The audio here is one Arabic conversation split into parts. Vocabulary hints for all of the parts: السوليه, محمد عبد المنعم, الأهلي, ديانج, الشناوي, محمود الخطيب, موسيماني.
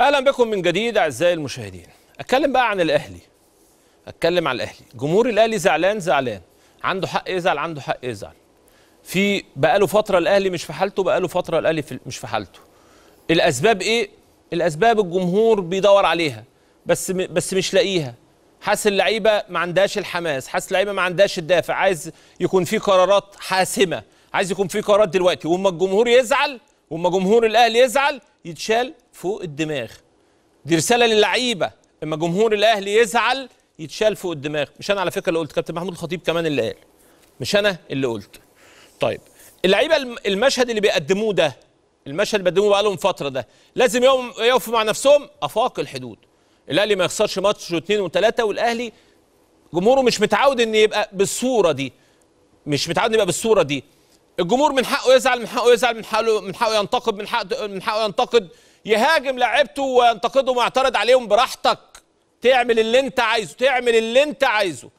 اهلا بكم من جديد اعزائي المشاهدين. اتكلم بقى عن الاهلي. اتكلم عن الاهلي، جمهور الاهلي زعلان، عنده حق يزعل، في بقاله فتره الاهلي مش في حالته، مش في حالته. الاسباب ايه؟ الاسباب الجمهور بيدور عليها بس مش لاقيها. حاسس اللعيبه ما عندهاش الحماس، حاسس اللعيبه ما عندهاش الدافع، عايز يكون في قرارات حاسمه، عايز يكون في قرارات دلوقتي، واما الجمهور يزعل، واما جمهور الاهلي يزعل يتشال فوق الدماغ. دي رساله للعيبه، اما جمهور الاهلي يزعل يتشال فوق الدماغ. مش انا على فكره اللي قلت، كابتن محمود الخطيب كمان اللي قال، مش انا اللي قلت. طيب اللعيبه المشهد اللي بيقدموه ده، المشهد اللي بيقدموه بقى لهم فتره ده، لازم يقفوا مع نفسهم افاق الحدود. الاهلي ما يخسرش ماتش واثنين وثلاثه، والاهلي جمهوره مش متعود ان يبقى بالصوره دي، الجمهور من حقه يزعل، من حقه ينتقد، من حقه ينتقد، يهاجم لاعيبته وينتقدهم ويعترض عليهم براحتك، تعمل اللي انت عايزه،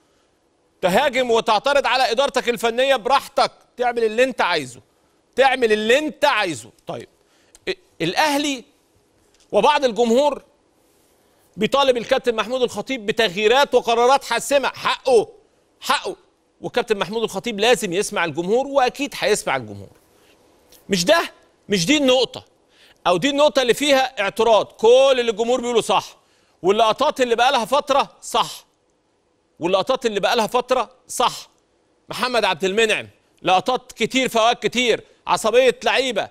تهاجم وتعترض على ادارتك الفنيه براحتك، تعمل اللي انت عايزه، طيب الاهلي وبعض الجمهور بيطالب الكابتن محمود الخطيب بتغييرات وقرارات حاسمه، حقه، والكابتن محمود الخطيب لازم يسمع الجمهور، واكيد هيسمع الجمهور. مش ده، مش دي النقطه، او دي النقطه اللي فيها اعتراض. كل اللي الجمهور بيقوله صح، واللقطات اللي بقى لها فتره صح، محمد عبد المنعم لقطات كتير، فوات كتير، عصبيه لعيبه،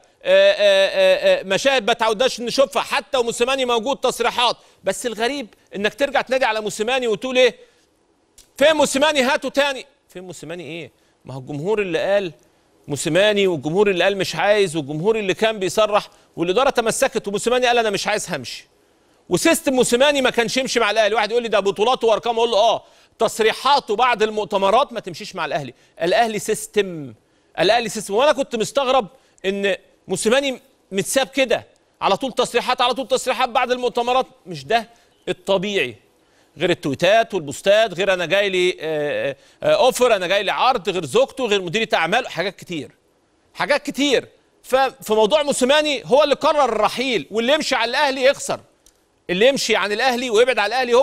مشاهد ما تعودناش نشوفها، حتى وموسيماني موجود تصريحات. بس الغريب انك ترجع تنادي على موسيماني وتقول ايه؟ فين موسيماني؟ هاته تاني. فين موسيماني ايه؟ ما هو الجمهور اللي قال موسيماني، والجمهور اللي قال مش عايز، والجمهور اللي كان بيصرح، والاداره تمسكت، وموسيماني قال انا مش عايز همشي. وسيستم موسيماني ما كانش يمشي مع الاهلي. واحد يقول لي ده بطولاته وارقامه، اقول له اه، تصريحاته بعد المؤتمرات ما تمشيش مع الاهلي. الاهلي سيستم، وانا كنت مستغرب ان موسيماني متساب كده، على طول تصريحات، بعد المؤتمرات. مش ده الطبيعي، غير التويتات والبوستات، غير انا جاي لي اوفر، انا جاي لي عرض، غير زوجته، غير مديرة اعماله، حاجات كتير، ففي موضوع موسيماني هو اللي قرر الرحيل، واللي يمشي على الاهلي يخسر، اللي يمشي عن الاهلي ويبعد على الاهلي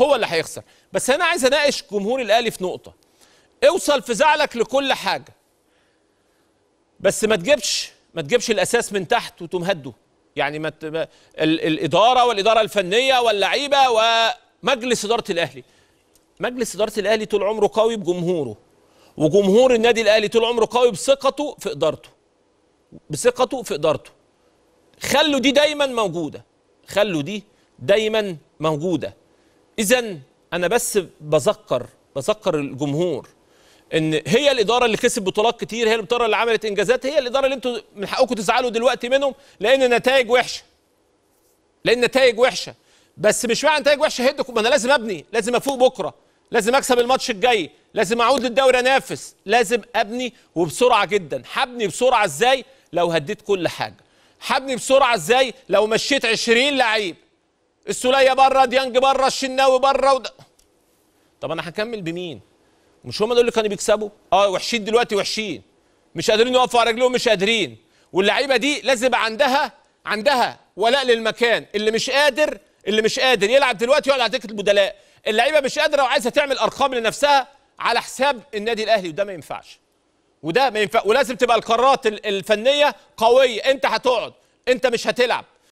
هو اللي هيخسر، بس انا عايز اناقش جمهور الاهلي في نقطه. اوصل في زعلك لكل حاجه، بس ما تجيبش، الاساس من تحت وتقوم هده. يعني الاداره والاداره الفنيه واللعيبه ومجلس اداره الاهلي، مجلس اداره الاهلي طول عمره قوي بجمهوره، وجمهور النادي الاهلي طول عمره قوي بثقته في ادارته، خلوا دي دايما موجوده، اذا انا بس بذكر، الجمهور ان هي الاداره اللي كسب بطولات كتير، هي الاداره اللي عملت انجازات، هي الاداره اللي انتوا من حقكم تزعلوا دلوقتي منهم، لان النتائج وحشه، بس مش معنى نتائج وحشه هدكم. ما انا لازم ابني، لازم افوق بكره، لازم اكسب الماتش الجاي، لازم اعود للدوري انافس، لازم ابني وبسرعه جدا. هبني بسرعه ازاي لو هديت كل حاجه؟ هبني بسرعه ازاي لو مشيت 20 لعيب؟ السوليه بره، ديانج بره، الشناوي بره، طب انا هكمل بمين؟ مش هم دول اللي كانوا بيكسبوا؟ اه، وحشين دلوقتي، مش قادرين يقفوا على رجلهم، واللعيبه دي لازم يبقى عندها، ولاء للمكان. اللي مش قادر، يلعب دلوقتي يقعد على دكه البدلاء. اللعيبه مش قادره وعايزه تعمل ارقام لنفسها على حساب النادي الاهلي، وده ما ينفعش، ولازم تبقى القرارات الفنيه قويه. انت هتقعد، انت مش هتلعب،